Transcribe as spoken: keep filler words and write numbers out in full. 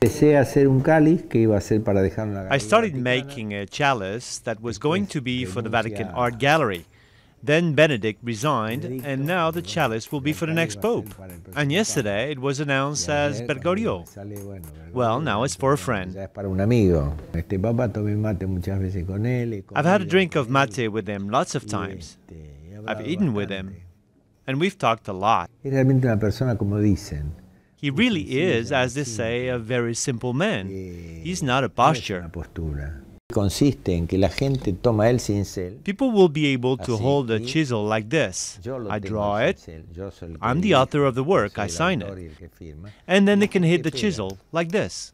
I started making a chalice that was going to be for the Vatican Art Gallery. Then Benedict resigned, and now the chalice will be for the next pope. And yesterday it was announced as Bergoglio. Well, now it's for a friend. I've had a drink of mate with him lots of times. I've eaten with him, and we've talked a lot. He really is, as they say, a very simple man. He's not a posture. People will be able to hold a chisel like this. I draw it, I'm the author of the work, I sign it. And then they can hit the chisel like this.